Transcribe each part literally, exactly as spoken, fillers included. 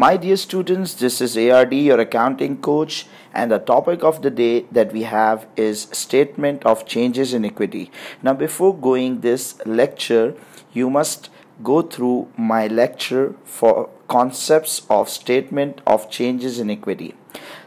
My dear students, this is A R D, your accounting coach, and the topic of the day that we have is statement of changes in equity. Now, before going this lecture, you must go through my lecture for concepts of statement of changes in equity.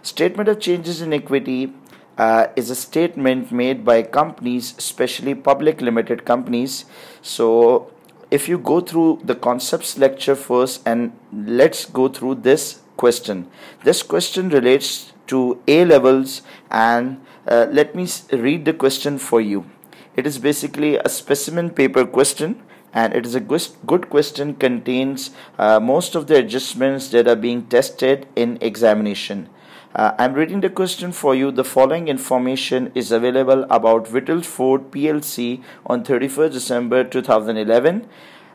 Statement of changes in equity uh, is a statement made by companies, especially public limited companies. So if you go through the concepts lecture first, and let's go through this question. This question relates to A levels, and uh, let me read the question for you. It is basically a specimen paper question, and it is a good question, contains uh, most of the adjustments that are being tested in examination. Uh, I'm reading the question for you. The following information is available about Whittlesford P L C on thirty-first December two thousand eleven.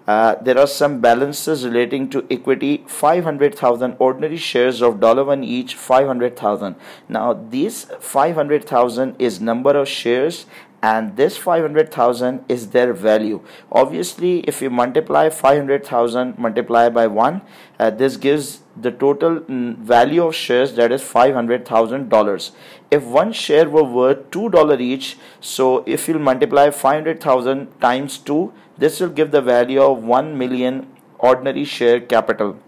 Uh, there are some balances relating to equity, five hundred thousand ordinary shares of one dollar each, five hundred thousand. Now, these five hundred thousand is number of shares, and this five hundred thousand is their value. Obviously, if you multiply five hundred thousand multiply by one, uh, this gives the total value of shares, that is five hundred thousand dollars. If one share were worth two dollars each, so if you multiply five hundred thousand times two, this will give the value of one million ordinary share capital.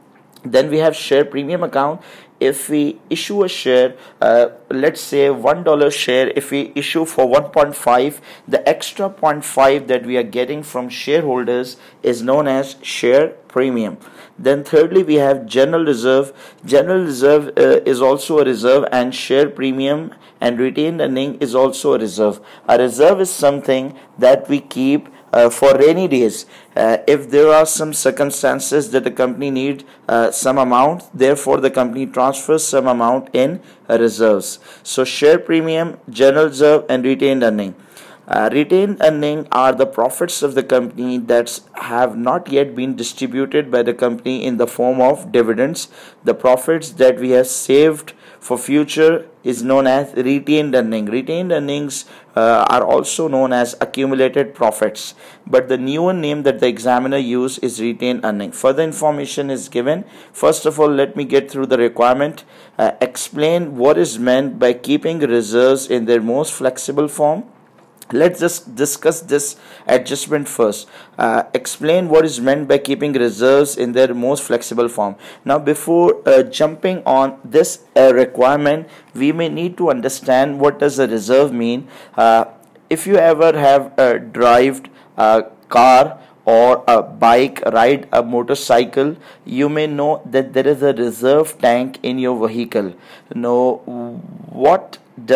Then we have share premium account. If we issue a share, uh, let's say one dollar share, if we issue for one point five, the extra zero point five that we are getting from shareholders is known as share premium. Then thirdly, we have general reserve. General reserve uh, is also a reserve, and share premium and retained earning is also a reserve. A reserve is something that we keep Uh, for rainy days. Uh, if there are some circumstances that the company need uh, some amount, therefore the company transfers some amount in uh, reserves. So share premium, general reserve, and retained earning. Uh, retained earning are the profits of the company that have not yet been distributed by the company in the form of dividends. The profits that we have saved for future is known as retained earning. Retained earnings uh, are also known as accumulated profits, but the newer name that the examiner used is retained earning. Further information is given. First of all, let me get through the requirement. Uh, explain what is meant by keeping reserves in their most flexible form. Let's just discuss this adjustment first. Uh, explain what is meant by keeping reserves in their most flexible form. Now, before uh, jumping on this uh, requirement, we may need to understand what does a reserve mean. Uh, if you ever have uh, driven a car or a bike, ride a motorcycle, you may know that there is a reserve tank in your vehicle. Now, what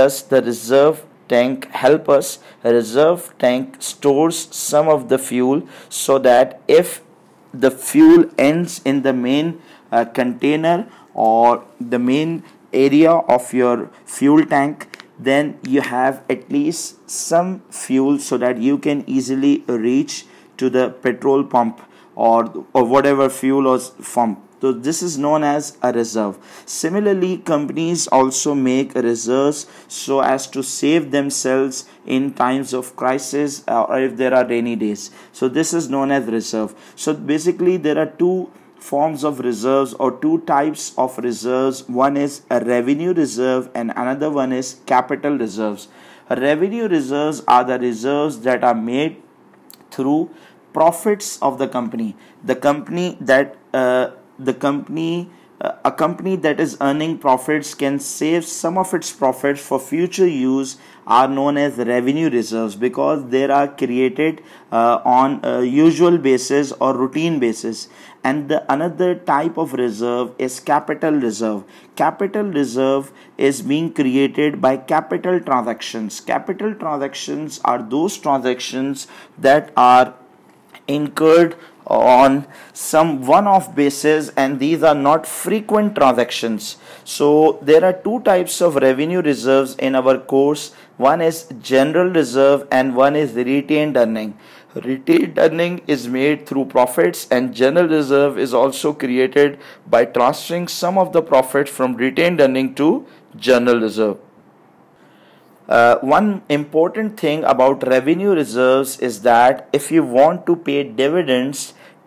does the reserve tank help us? A reserve tank stores some of the fuel, so that if the fuel ends in the main uh, container or the main area of your fuel tank, then you have at least some fuel so that you can easily reach to the petrol pump or, or whatever fuel or pump. So this is known as a reserve. Similarly, companies also make reserves so as to save themselves in times of crisis or if there are rainy days. So this is known as reserve. So basically, there are two forms of reserves or two types of reserves. One is a revenue reserve and another one is capital reserves. Revenue reserves are the reserves that are made through profits of the company. The company that uh, The company, uh, a company that is earning profits can save some of its profits for future use are known as revenue reserves, because they are created uh, on a usual basis or routine basis. And the another type of reserve is capital reserve. Capital reserve is being created by capital transactions. Capital transactions are those transactions that are incurred on some one-off basis, and these are not frequent transactions. So there are two types of revenue reserves in our course. One is general reserve and one is retained earning. Retained earning is made through profits, and general reserve is also created by transferring some of the profits from retained earning to general reserve. Uh, one important thing about revenue reserves is that if you want to pay dividends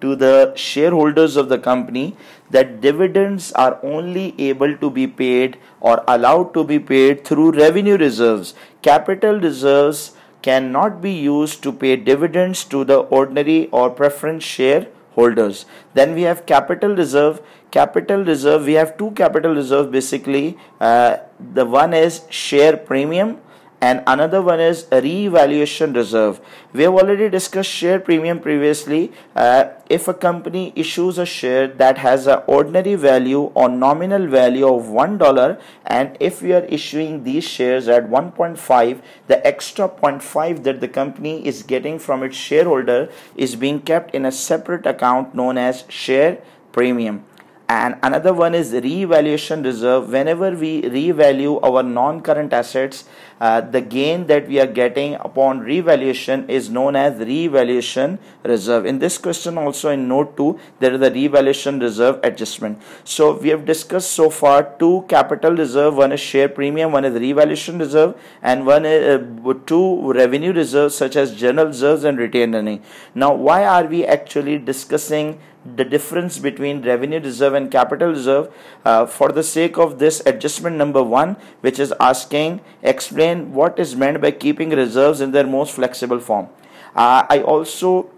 to the shareholders of the company, that dividends are only able to be paid or allowed to be paid through revenue reserves. Capital reserves cannot be used to pay dividends to the ordinary or preference shareholders. Then we have capital reserve. Capital reserve, we have two capital reserves basically. Uh, the one is share premium and another one is a revaluation reserve. We have already discussed share premium previously. Uh, if a company issues a share that has an ordinary value or nominal value of one dollar, and if we are issuing these shares at one point five, the extra zero point five that the company is getting from its shareholder is being kept in a separate account known as share premium. And another one is revaluation reserve. Whenever we revalue our non-current assets, uh, the gain that we are getting upon revaluation is known as revaluation reserve. In this question also, in note two, there is a revaluation reserve adjustment. So we have discussed so far two capital reserve, one is share premium, one is revaluation reserve, and one is uh, two revenue reserves such as general reserves and retained earnings. Now why are we actually discussing the difference between revenue reserve and capital reserve? Uh, for the sake of this adjustment number one, which is asking explain what is meant by keeping reserves in their most flexible form. Uh, I also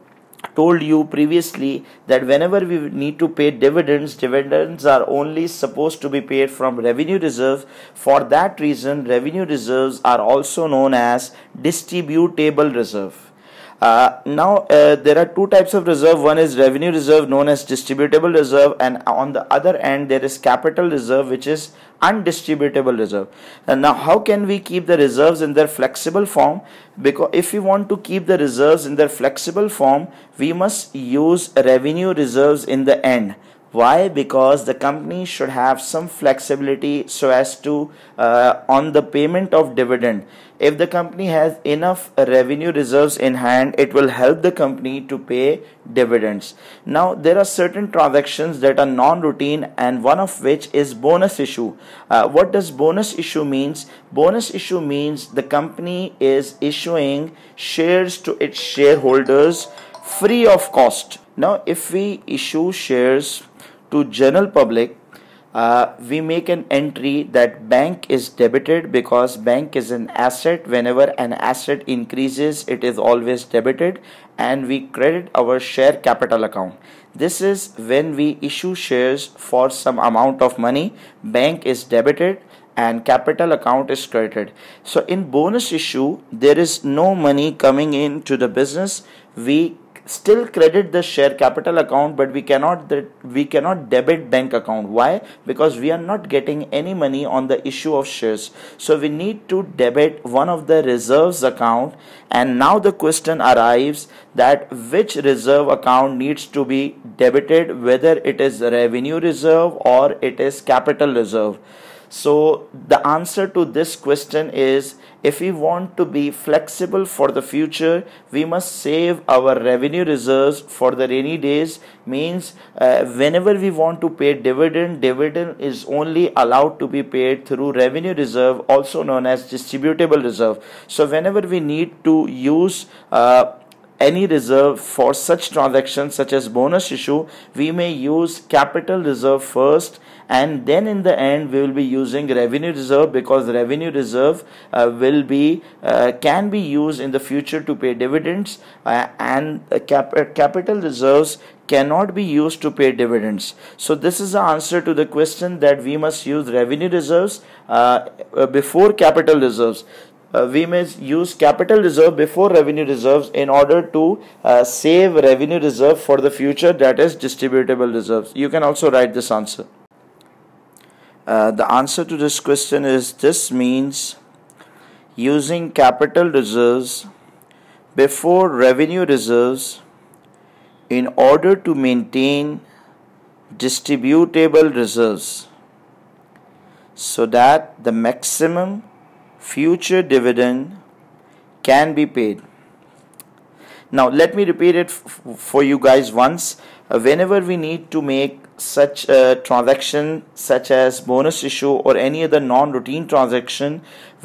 told you previously that whenever we need to pay dividends, dividends are only supposed to be paid from revenue reserves. For that reason, revenue reserves are also known as distributable reserve. Uh, now uh, there are two types of reserve. One is revenue reserve known as distributable reserve, and on the other end there is capital reserve which is undistributable reserve. And now how can we keep the reserves in their flexible form? Because if we want to keep the reserves in their flexible form, we must use revenue reserves in the end. Why? Because the company should have some flexibility so as to uh, on the payment of dividend. If the company has enough revenue reserves in hand, it will help the company to pay dividends. Now there are certain transactions that are non-routine, and one of which is bonus issue. Uh, what does bonus issue means? Bonus issue means the company is issuing shares to its shareholders free of cost. Now if we issue shares to general public, uh, we make an entry that bank is debited, because bank is an asset. Whenever an asset increases, it is always debited, and we credit our share capital account. This is when we issue shares for some amount of money, bank is debited and capital account is credited. So in bonus issue, there is no money coming into the business. We still credit the share capital account, but we cannot that we cannot debit bank account. Why? Because we are not getting any money on the issue of shares, so we need to debit one of the reserves account. And now the question arrives that which reserve account needs to be debited, whether it is revenue reserve or it is capital reserve. So the answer to this question is, if we want to be flexible for the future, we must save our revenue reserves for the rainy days. Means uh, whenever we want to pay dividend, dividend is only allowed to be paid through revenue reserve, also known as distributable reserve. So whenever we need to use uh, any reserve for such transactions such as bonus issue, we may use capital reserve first, and then in the end we will be using revenue reserve, because revenue reserve uh, will be uh, can be used in the future to pay dividends, uh, and uh, cap uh, capital reserves cannot be used to pay dividends. So this is the answer to the question that we must use revenue reserves uh, before capital reserves. Uh, we may use capital reserve before revenue reserves in order to uh, save revenue reserve for the future, that is distributable reserves. You can also write this answer. Uh, the answer to this question is, this means using capital reserves before revenue reserves in order to maintain distributable reserves so that the maximum future dividend can be paid. Now let me repeat it f for you guys once. Uh, whenever we need to make such a transaction such as bonus issue or any other non-routine transaction,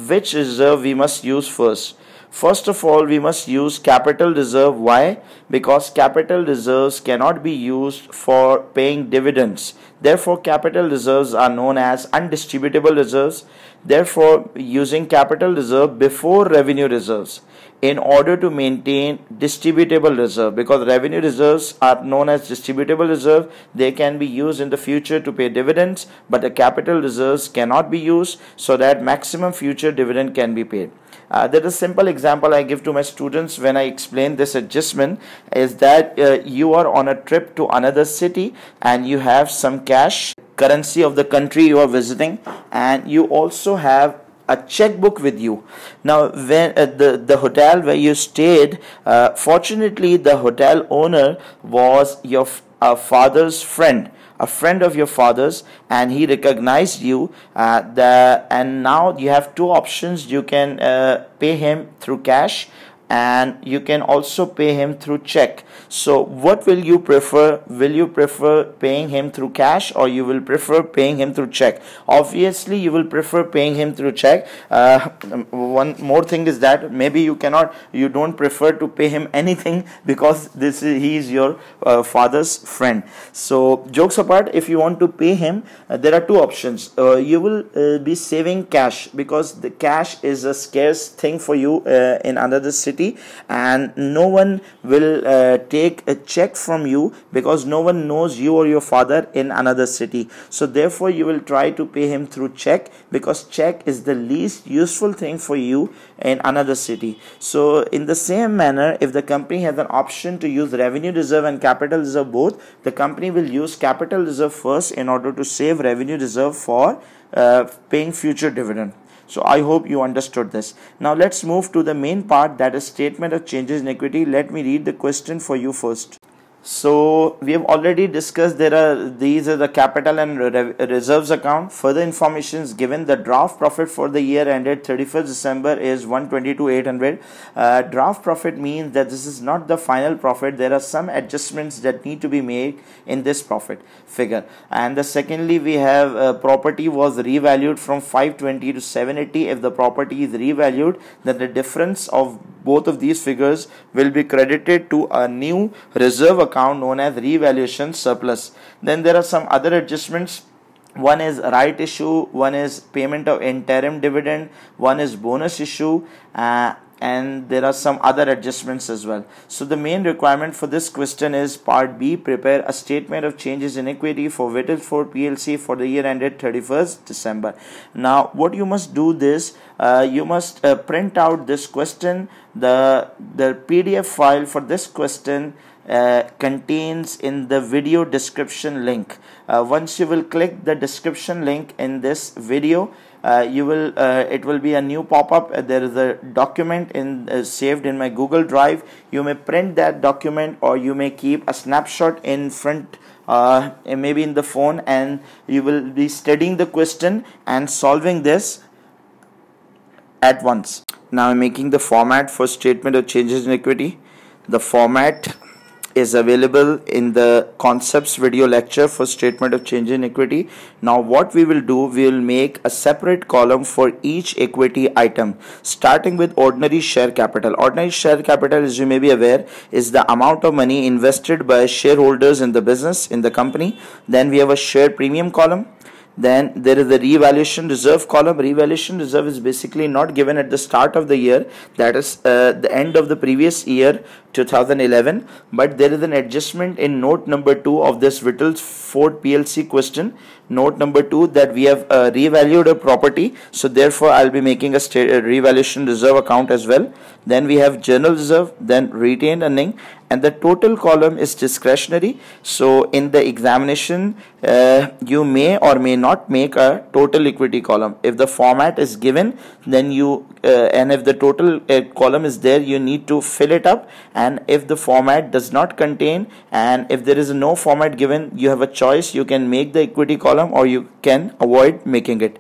which reserve we must use first? First of all, we must use capital reserve. Why? Because capital reserves cannot be used for paying dividends. Therefore, capital reserves are known as undistributable reserves. Therefore, using capital reserve before revenue reserves in order to maintain distributable reserve, because revenue reserves are known as distributable reserve. They can be used in the future to pay dividends, but the capital reserves cannot be used so that maximum future dividend can be paid. Uh, that is a simple example I give to my students when I explain this adjustment is that uh, you are on a trip to another city and you have some cash, currency of the country you are visiting, and you also have a checkbook with you. Now when uh, the the hotel where you stayed, uh, fortunately the hotel owner was your uh, father's friend, a friend of your father's, and he recognized you, uh, the, and now you have two options. You can uh, pay him through cash, and you can also pay him through check. So what will you prefer? Will you prefer paying him through cash, or you will prefer paying him through check? Obviously you will prefer paying him through check. Uh, one more thing is that maybe you cannot, you don't prefer to pay him anything, because this is, he is your uh, father's friend. So jokes apart, if you want to pay him, uh, there are two options. Uh, you will uh, be saving cash, because the cash is a scarce thing for you uh, in another city, and no one will uh, take a check from you, because no one knows you or your father in another city. So therefore you will try to pay him through check, because check is the least useful thing for you in another city. So in the same manner, if the company has an option to use revenue reserve and capital reserve both, the company will use capital reserve first in order to save revenue reserve for uh, paying future dividend. So I hope you understood this. Now let's move to the main part, that is statement of changes in equity. Let me read the question for you first. So we have already discussed, there are these are the capital and reserves account. Further information is given. The draft profit for the year ended thirty-first December is one twenty-two thousand eight hundred. Uh, draft profit means that this is not the final profit. There are some adjustments that need to be made in this profit figure. And the secondly, we have uh, property was revalued from five twenty to seven eighty. If the property is revalued, then the difference of both of these figures will be credited to a new reserve account known as revaluation surplus. Then there are some other adjustments. One is right issue, one is payment of interim dividend, one is bonus issue, uh, and there are some other adjustments as well. So the main requirement for this question is part B, prepare a statement of changes in equity for Whittlesford P L C for the year ended thirty-first December. Now what you must do this, uh, you must uh, print out this question. The, the P D F file for this question Uh, contains in the video description link. Uh, once you will click the description link in this video, uh, you will uh, it will be a new pop-up. Uh, there is a document in uh, saved in my Google Drive. You may print that document, or you may keep a snapshot in front, uh, maybe in the phone, and you will be studying the question and solving this at once. Now I'm making the format for statement of changes in equity. The format is available in the concepts video lecture for statement of change in equity. Now what we will do, we will make a separate column for each equity item, starting with ordinary share capital. Ordinary share capital, as you may be aware, is the amount of money invested by shareholders in the business, in the company. Then we have a share premium column. Then there is the revaluation reserve column. Revaluation reserve is basically not given at the start of the year, that is uh, the end of the previous year two thousand eleven, but there is an adjustment in note number two of this Whittlesford P L C question. Note number two, that we have uh, revalued a property, so therefore I'll be making a, a revaluation reserve account as well. Then we have general reserve, then retained earning, and the total column is discretionary. So in the examination, uh, you may or may not make a total equity column. If the format is given, then you uh, and if the total uh, column is there, you need to fill it up. And if the format does not contain, and if there is no format given, you have a choice. You can make the equity column, or you can avoid making it.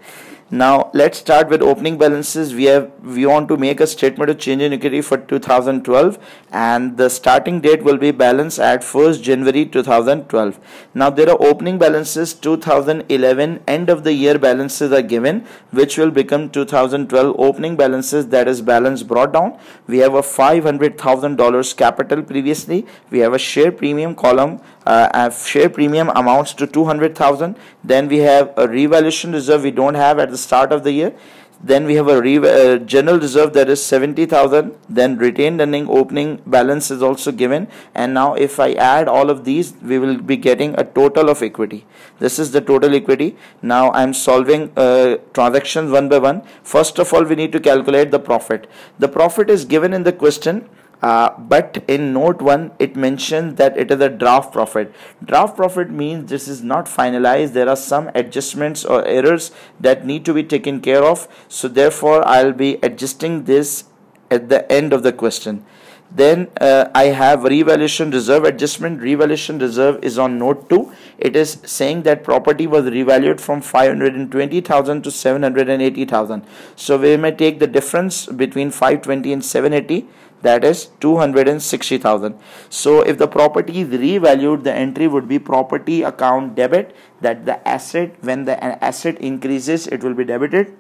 Now let's start with opening balances. We have we want to make a statement of change in equity for two thousand twelve, and the starting date will be balance at first January two thousand twelve. Now there are opening balances two thousand eleven end of the year balances are given, which will become two thousand twelve opening balances, that is balance brought down. We have a five hundred thousand dollars capital previously. We have a share premium column. Uh, share premium amounts to two hundred thousand. Then we have a revaluation reserve we don't have at the start of the year. Then we have a re uh, general reserve that is seventy thousand. Then retained earning opening balance is also given. And now if I add all of these, we will be getting a total of equity. This is the total equity. Now I am solving uh, transactions one by one. First of all, we need to calculate the profit. The profit is given in the question. Uh, but in note one, it mentions that it is a draft profit. Draft profit means this is not finalized. There are some adjustments or errors that need to be taken care of. So therefore, I'll be adjusting this at the end of the question. Then uh, I have revaluation reserve adjustment. Revaluation reserve is on note two. It is saying that property was revalued from five hundred twenty thousand to seven hundred eighty thousand. So we may take the difference between five twenty and seven eighty. That is two hundred sixty thousand. So if the property is revalued, the entry would be property account debit, that the asset, when the asset increases, it will be debited,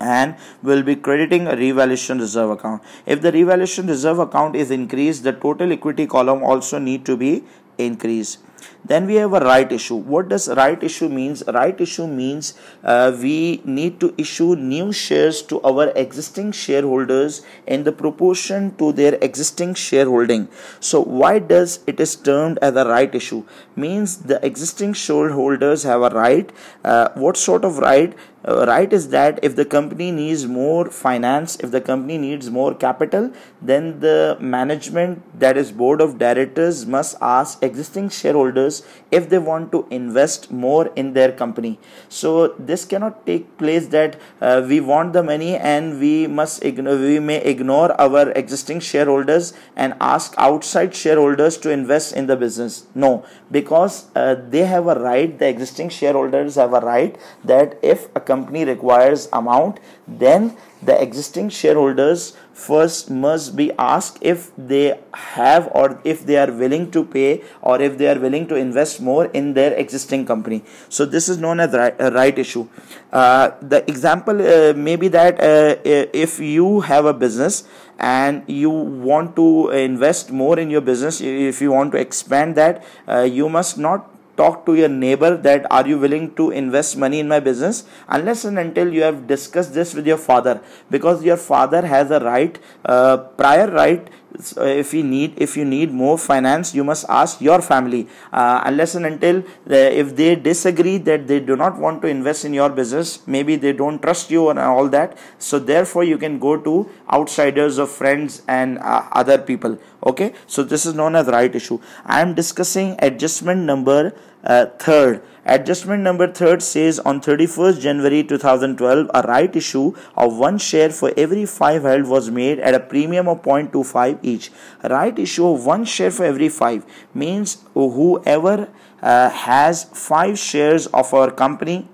and will be crediting a revaluation reserve account. If the revaluation reserve account is increased, the total equity column also need to be increased. Then we have a right issue. What does right issue means? Right issue means uh, we need to issue new shares to our existing shareholders in the proportion to their existing shareholding. So why does it is termed as a right issue? Means the existing shareholders have a right. Uh, what sort of right? Uh, right is that if the company needs more finance, if the company needs more capital, then the management, that is board of directors, must ask existing shareholders if they want to invest more in their company. So this cannot take place that uh, we want the money and we must ignore, we may ignore our existing shareholders and ask outside shareholders to invest in the business. No, because uh, they have a right, the existing shareholders have a right, that if a company requires amount, then the existing shareholders first must be asked if they have or if they are willing to pay or if they are willing to invest more in their existing company. So this is known as right, uh, right issue. Uh, the example uh, may be that uh, if you have a business and you want to invest more in your business, if you want to expand that, uh, you must not talk to your neighbor that are you willing to invest money in my business unless and until you have discussed this with your father, because your father has a right, uh, prior right. So if you need if you need more finance, you must ask your family, uh, unless and until they, if they disagree that they do not want to invest in your business, maybe they don't trust you and all that. So therefore you can go to outsiders or friends and uh, other people. Okay, so this is known as right issue. I am discussing adjustment number uh, third. Adjustment number third says on thirty-first January two thousand twelve, a right issue of one share for every five held was made at a premium of zero point two five each. Right issue of one share for every five means whoever uh, has five shares of our company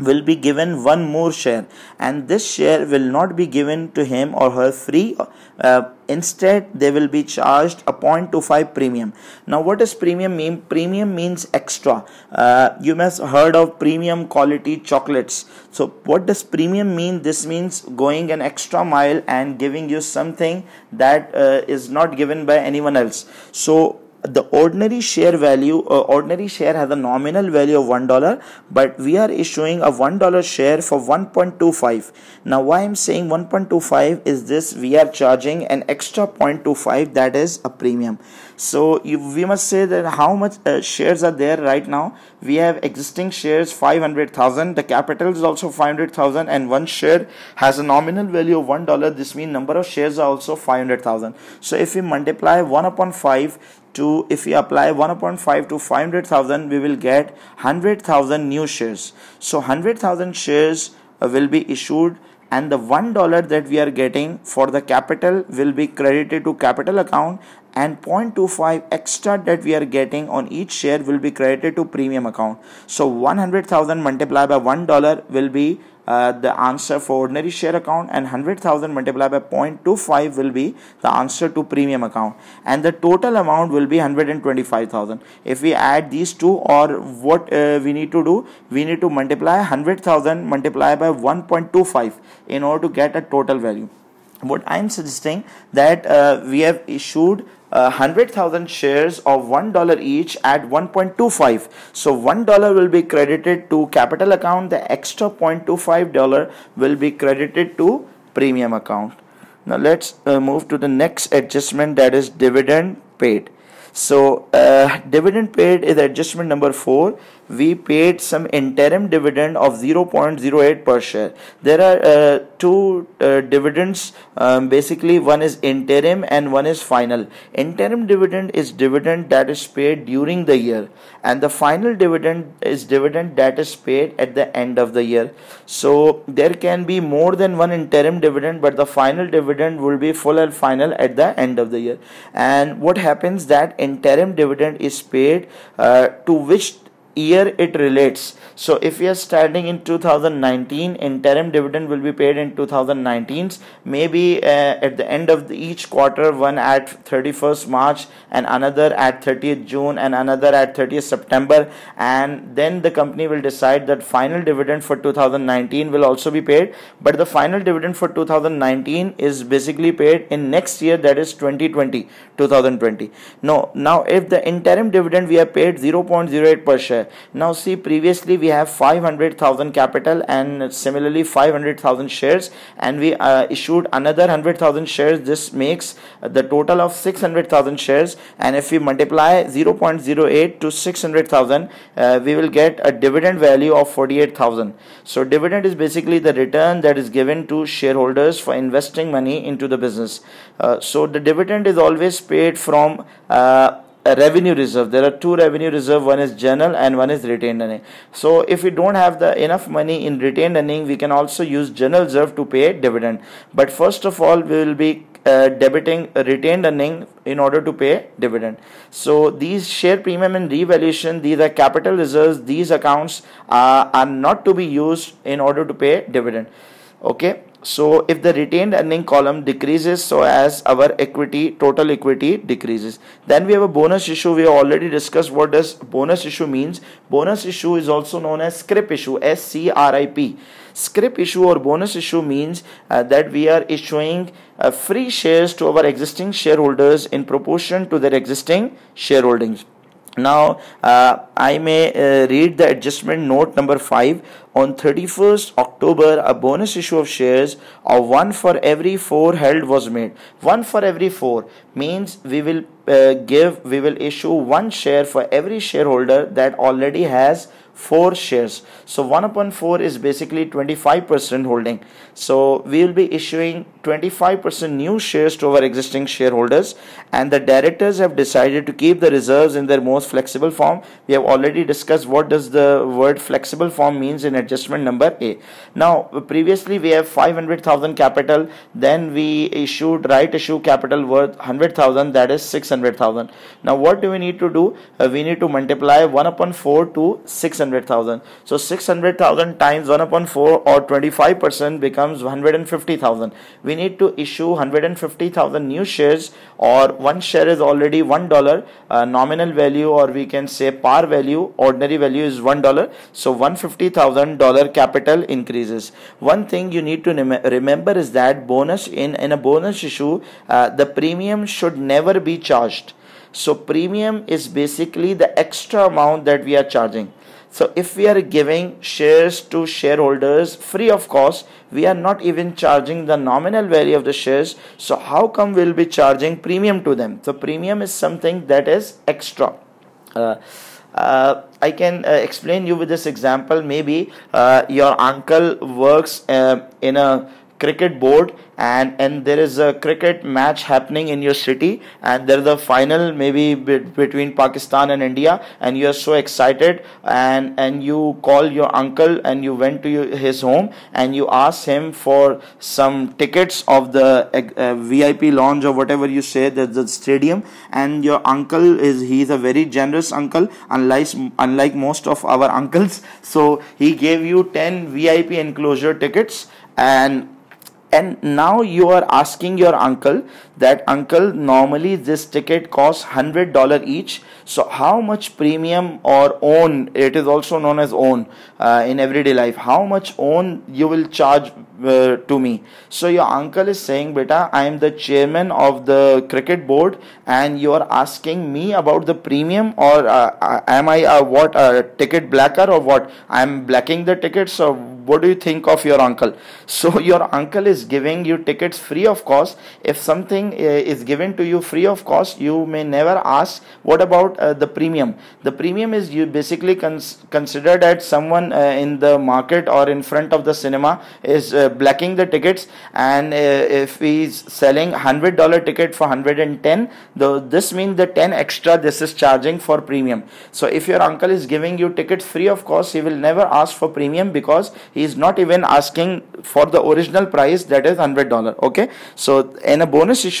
will be given one more share, and this share will not be given to him or her free. Uh, instead they will be charged a zero point two five premium. Now what does premium mean? Premium means extra. Uh, you must heard of premium quality chocolates. So what does premium mean? This means going an extra mile and giving you something that uh, is not given by anyone else. So the ordinary share value, uh, ordinary share has a nominal value of one dollar, but we are issuing a one dollar share for one point two five. Now why I am saying one point two five is this, we are charging an extra zero point two five, that is a premium. So you, we must say that how much uh, shares are there right now. We have existing shares five hundred thousand, the capital is also five hundred thousand, and one share has a nominal value of one dollar. This means number of shares are also five hundred thousand. So if we multiply one upon five to, if we apply one upon five to five hundred thousand, we will get one hundred thousand new shares. So one hundred thousand shares uh, will be issued, and the one dollar that we are getting for the capital will be credited to capital account, and zero point two five extra that we are getting on each share will be credited to premium account. So one hundred thousand multiplied by one dollar will be uh, the answer for ordinary share account, and one hundred thousand multiplied by zero point two five will be the answer to premium account, and the total amount will be one hundred twenty-five thousand. If we add these two, or what uh, we need to do, we need to multiply one hundred thousand multiplied by one point two five in order to get a total value. What I am suggesting that uh, we have issued uh, one hundred thousand shares of one dollar each at one point two five. So one dollar will be credited to capital account, the extra zero point two five dollar will be credited to premium account. Now let's uh, move to the next adjustment, that is dividend paid. So uh, dividend paid is adjustment number four. We paid some interim dividend of zero point zero eight per share. There are uh, two uh, dividends, um, basically one is interim and one is final. Interim dividend is dividend that is paid during the year, and the final dividend is dividend that is paid at the end of the year. So there can be more than one interim dividend, but the final dividend will be full and final at the end of the year. And what happens that interim dividend is paid uh, to which year it relates. So if we are starting in two thousand nineteen, interim dividend will be paid in two thousand nineteen, maybe uh, at the end of the each quarter, one at thirty-first March and another at thirtieth June and another at thirtieth September, and then the company will decide that final dividend for two thousand nineteen will also be paid, but the final dividend for two thousand nineteen is basically paid in next year, that is twenty twenty. No, now if the interim dividend we have paid zero point zero eight per share. Now see, previously we have five hundred thousand capital and similarly five hundred thousand shares, and we uh, issued another one hundred thousand shares. This makes the total of six hundred thousand shares, and if we multiply zero point zero eight to six hundred thousand, uh, we will get a dividend value of forty-eight thousand. So dividend is basically the return that is given to shareholders for investing money into the business. Uh, so the dividend is always paid from uh, a revenue reserve. There are two revenue reserve, one is general and one is retained earning. So if we don't have the enough money in retained earning, we can also use general reserve to pay dividend, but first of all we will be uh, debiting retained earning in order to pay dividend. So these share premium and revaluation, these are capital reserves. These accounts uh, are not to be used in order to pay dividend. Okay, so if the retained earning column decreases, so as our equity, total equity decreases. Then we have a bonus issue. We already discussed what does bonus issue means. Bonus issue is also known as scrip issue, S C R I P. Scrip issue or bonus issue means uh, that we are issuing uh, free shares to our existing shareholders in proportion to their existing shareholdings. Now uh, I may uh, read the adjustment note number five. On thirty-first October, a bonus issue of shares of one for every four held was made. One for every four means we will uh, give, we will issue one share for every shareholder that already has four shares. So one upon four is basically twenty-five percent holding. So we will be issuing twenty-five percent new shares to our existing shareholders, and the directors have decided to keep the reserves in their most flexible form. We have already discussed what does the word flexible form means in adjustment number A. Now previously we have five hundred thousand capital, then we issued right issue capital worth one hundred thousand, that is six hundred thousand. Now what do we need to do? Uh, we need to multiply one upon four to six hundred thousand. So six hundred thousand times one upon four or twenty-five percent becomes one hundred fifty thousand. We need to issue one hundred fifty thousand new shares, or one share is already one dollar, uh, nominal value, or we can say par value, ordinary value is one dollar. So one hundred fifty thousand dollar capital increases. One thing you need to remember is that bonus in, in a bonus issue, uh, the premium should never be charged. So premium is basically the extra amount that we are charging. So if we are giving shares to shareholders free of cost, we are not even charging the nominal value of the shares. So how come we'll be charging premium to them? So premium is something that is extra. Uh, uh, I can uh, explain you with this example. Maybe uh, your uncle works uh, in a cricket board, and and there is a cricket match happening in your city, and there's a final maybe between Pakistan and India, and you are so excited, and and you call your uncle and you went to your, his home, and you ask him for some tickets of the uh, V I P lounge or whatever you say, that the stadium, and your uncle is he's a very generous uncle, unlike unlike most of our uncles, so he gave you ten V I P enclosure tickets. And And now you are asking your uncle that, uncle, normally this ticket costs one hundred dollars each. So how much premium or own, it is also known as own uh, in everyday life, how much own you will charge uh, to me? So your uncle is saying, beta, I am the chairman of the cricket board and you are asking me about the premium, or uh, am I a, what, a ticket blacker or what? I am blacking the tickets, or what do you think of your uncle? So your uncle is giving you tickets free of cost. If something is given to you free of cost, you may never ask what about uh, the premium. The premium is you basically cons considered at someone uh, in the market or in front of the cinema is uh, blacking the tickets, and uh, if he's selling one hundred dollar ticket for one hundred ten, the, this means the ten extra this is charging for premium. So if your uncle is giving you tickets free of cost, he will never ask for premium because he is not even asking for the original price, that is one hundred dollars. Okay, so in a bonus issue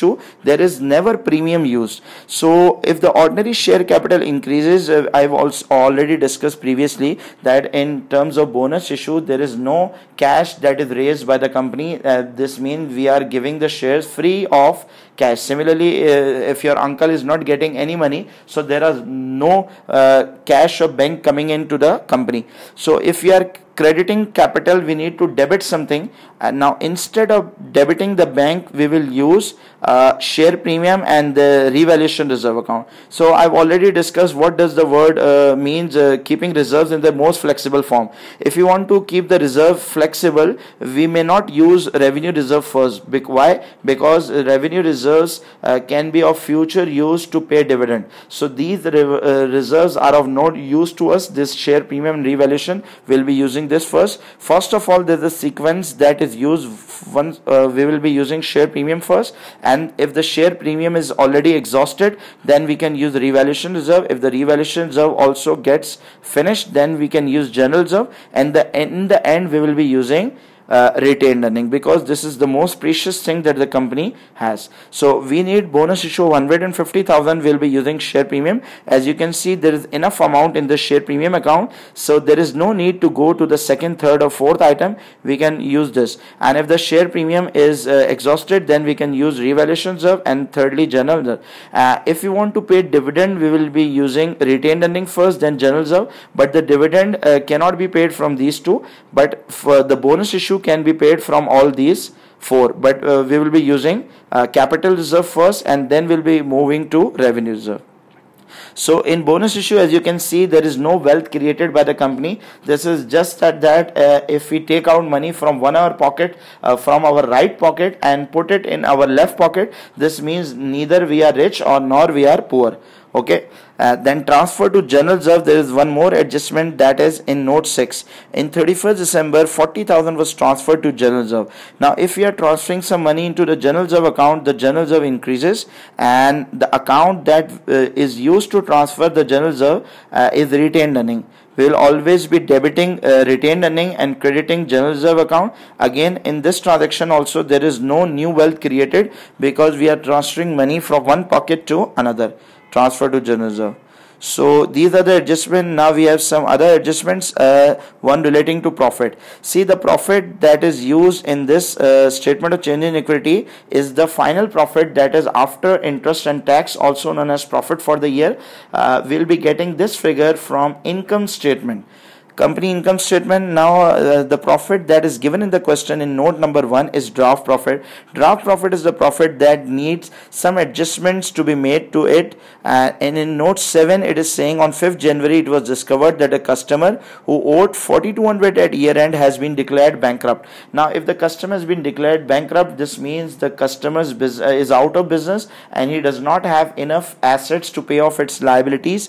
there is never premium used. So if the ordinary share capital increases, uh, I've also already discussed previously that in terms of bonus issue there is no cash that is raised by the company. Uh, this means we are giving the shares free of cash. Similarly, uh, if your uncle is not getting any money, so there are no uh, cash or bank coming into the company. So if you are crediting capital, we need to debit something, and now instead of debiting the bank we will use uh, share premium and the revaluation reserve account. So I've already discussed what does the word uh, means, uh, keeping reserves in the most flexible form. If you want to keep the reserve flexible, we may not use revenue reserve first. Be why? Because revenue reserves uh, can be of future use to pay dividend. So these re uh, reserves are of no use to us. This share premium and revaluation will be using this first. First of all, there's a sequence that is used. Once uh, we will be using share premium first, and if the share premium is already exhausted, then we can use the revaluation reserve. If the revaluation reserve also gets finished, then we can use general reserve, and the in the end we will be using Uh, retained earning, because this is the most precious thing that the company has. So we need bonus issue one hundred fifty thousand. We'll be using share premium. As you can see, there is enough amount in the share premium account, so there is no need to go to the second, third or fourth item. We can use this, and if the share premium is uh, exhausted, then we can use revaluation reserve and thirdly general reserve. Uh, if you want to pay dividend, we will be using retained earning first, then general reserve, but the dividend uh, cannot be paid from these two, but for the bonus issue can be paid from all these four. But uh, we will be using uh, capital reserve first, and then we'll be moving to revenue reserve. So in bonus issue, as you can see, there is no wealth created by the company. This is just that, that uh, if we take out money from one our pocket, uh, from our right pocket and put it in our left pocket, this means neither we are rich or nor we are poor. Okay, uh, then transfer to general reserve. There is one more adjustment, that is in note six. In thirty-first December, forty thousand was transferred to general reserve. Now if you are transferring some money into the general reserve account, the general reserve increases, and the account that uh, is used to transfer the general reserve uh, is retained earning. We will always be debiting uh, retained earning and crediting general reserve account. Again, in this transaction also there is no new wealth created, because we are transferring money from one pocket to another. Transfer to general reserve. So these are the adjustments. Now we have some other adjustments, uh, one relating to profit. See, the profit that is used in this uh, statement of change in equity is the final profit, that is after interest and tax, also known as profit for the year. Uh, we will be getting this figure from income statement. Company income statement. Now uh, the profit that is given in the question in note number one is draft profit. Draft profit is the profit that needs some adjustments to be made to it, uh, and in note seven it is saying on fifth January it was discovered that a customer who owed forty-two hundred at year end has been declared bankrupt. Now if the customer has been declared bankrupt, this means the customer is out of business and he does not have enough assets to pay off its liabilities.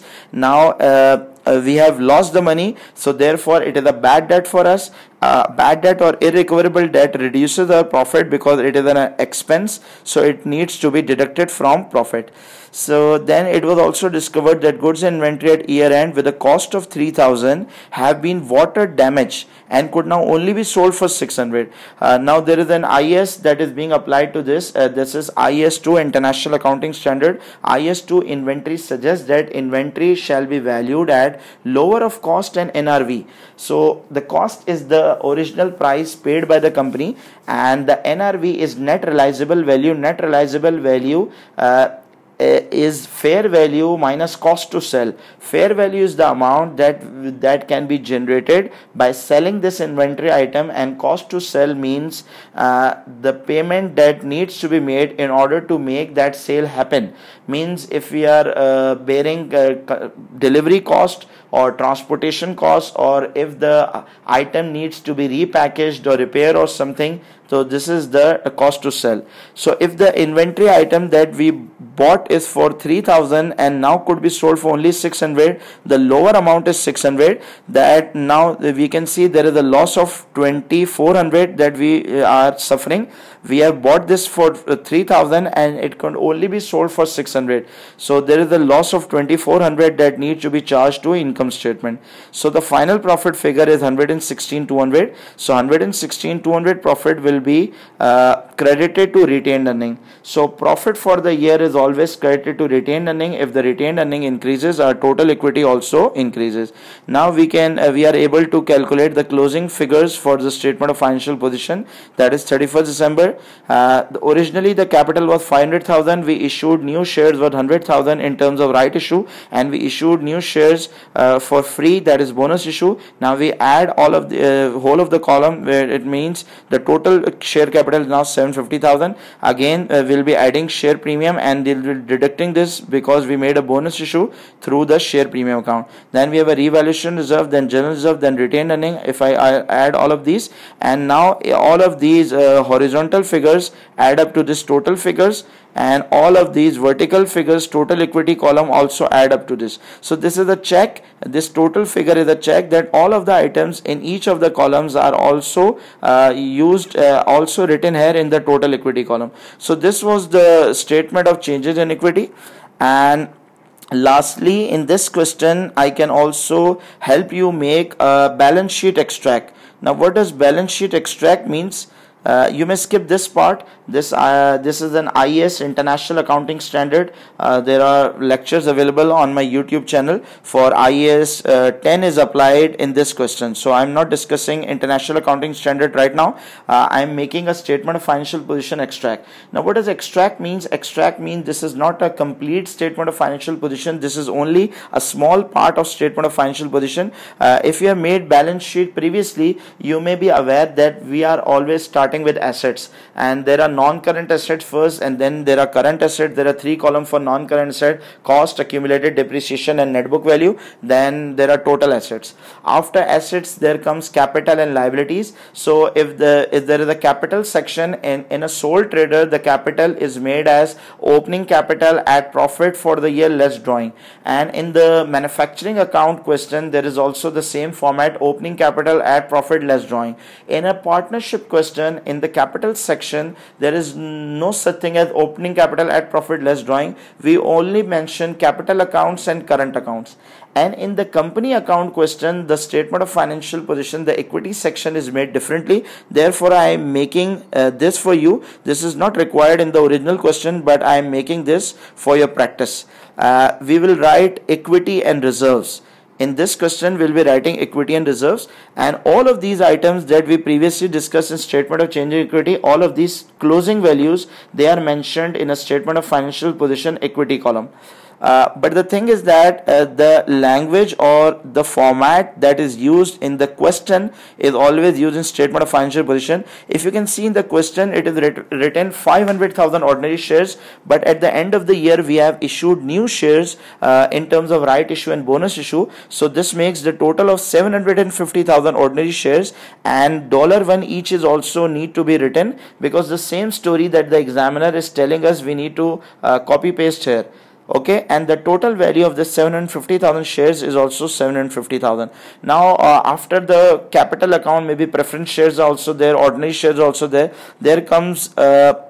Now uh, Uh, we have lost the money, so therefore it is a bad debt for us, uh, bad debt or irrecoverable debt reduces our profit because it is an expense, so it needs to be deducted from profit. So then it was also discovered that goods inventory at year end with a cost of three thousand have been water damaged and could now only be sold for six hundred. Uh, now there is an I A S that is being applied to this. Uh, this is I A S two, International Accounting Standard. I A S two inventory suggests that inventory shall be valued at lower of cost and N R V. So the cost is the original price paid by the company and the N R V is net realizable value. Net realizable value uh, is fair value minus cost to sell. Fair value is the amount that that can be generated by selling this inventory item, and cost to sell means uh, the payment that needs to be made in order to make that sale happen. Means if we are uh, bearing uh, delivery cost or transportation costs, or if the item needs to be repackaged or repair or something, so this is the cost to sell. So if the inventory item that we bought is for three thousand and now could be sold for only six hundred, the lower amount is six hundred, that now we can see there is a loss of twenty-four hundred that we are suffering. We have bought this for three thousand and it can only be sold for six hundred. So there is a loss of twenty-four hundred that needs to be charged to income statement. So the final profit figure is one hundred sixteen thousand two hundred. So one hundred sixteen thousand two hundred profit will be uh, credited to retained earning. So profit for the year is always credited to retained earning. If the retained earning increases, our total equity also increases. Now we can uh, we are able to calculate the closing figures for the statement of financial position, that is thirty-first December. Uh, originally the capital was five hundred thousand. We issued new shares worth one hundred thousand in terms of right issue, and we issued new shares uh, for free, that is bonus issue. Now we add all of the uh, whole of the column, where it means the total share capital is now seven hundred fifty thousand. Again uh, we'll be adding share premium and they'll be deducting this because we made a bonus issue through the share premium account. Then we have a revaluation reserve, then general reserve, then retained earning. If I, I add all of these, and now all of these uh, horizontal figures add up to this total figures, and all of these vertical figures, total equity column, also add up to this. So this is a check. This total figure is a check that all of the items in each of the columns are also uh, used, uh, also written here in the total equity column. So this was the statement of changes in equity. And lastly, in this question, I can also help you make a balance sheet extract. Now what does balance sheet extract means? Uh, you may skip this part. This uh, this is an I A S, International Accounting Standard. Uh, there are lectures available on my YouTube channel for I A S uh, ten is applied in this question. So I'm not discussing International Accounting Standard right now. Uh, I'm making a statement of financial position extract. Now what does extract means? Extract means this is not a complete statement of financial position. This is only a small part of statement of financial position. Uh, if you have made balance sheet previously, you may be aware that we are always starting with assets, and there are non-current assets first and then there are current assets. There are three columns for non-current asset: cost, accumulated depreciation and net book value. Then there are total assets. After assets there comes capital and liabilities. So if the if there is a capital section in, in a sole trader, the capital is made as opening capital at profit for the year less drawing. And in the manufacturing account question there is also the same format: opening capital at profit less drawing. In a partnership question, in the capital section there is no such thing as opening capital at profit less drawing. We only mention capital accounts and current accounts. And in the company account question, the statement of financial position, the equity section is made differently. Therefore, I am making uh, this for you. This is not required in the original question, but I am making this for your practice. Uh, we will write equity and reserves. In this question, we'll be writing equity and reserves, and all of these items that we previously discussed in statement of change in equity, all of these closing values, they are mentioned in a statement of financial position equity column. Uh, but the thing is that uh, the language or the format that is used in the question is always used in statement of financial position. If you can see in the question, it is writ written five hundred thousand ordinary shares, but at the end of the year we have issued new shares uh, in terms of right issue and bonus issue. So this makes the total of seven hundred fifty thousand ordinary shares, and dollar one each is also need to be written because the same story that the examiner is telling us, we need to uh, copy paste here. Okay, and the total value of the seven hundred fifty thousand shares is also seven hundred fifty thousand. Now uh, after the capital account, maybe preference shares are also there, ordinary shares are also there. There comes uh,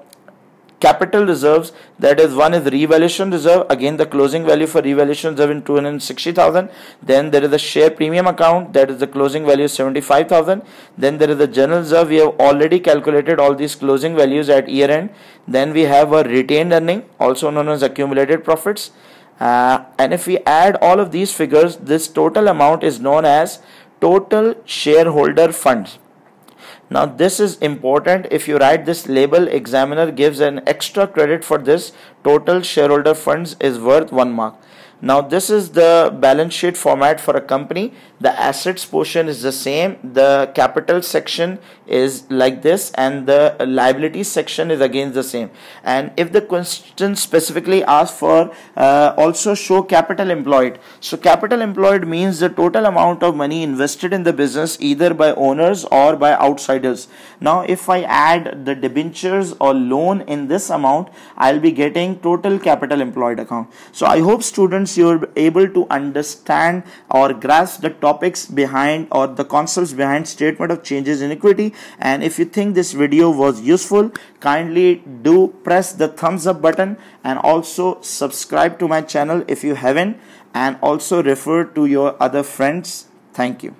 capital reserves, that is one is revaluation reserve, again the closing value for revaluation reserve in two hundred sixty thousand. Then there is a share premium account, that is the closing value seventy-five thousand. Then there is a general reserve, we have already calculated all these closing values at year end. Then we have a retained earning, also known as accumulated profits, uh, and if we add all of these figures, this total amount is known as total shareholder funds. Now this is important. If you write this label, examiner gives an extra credit for this. Total shareholder funds is worth one mark. Now this is the balance sheet format for a company. The assets portion is the same, the capital section is like this, and the liability section is again the same. And if the question specifically asks for uh, also show capital employed, so capital employed means the total amount of money invested in the business either by owners or by outsiders. Now if I add the debentures or loan in this amount, I'll be getting total capital employed account. So I hope students you're able to understand or grasp the topics behind or the concepts behind statement of changes in equity. And if you think this video was useful, kindly do press the thumbs up button, and also subscribe to my channel if you haven't, and also refer to your other friends. Thank you.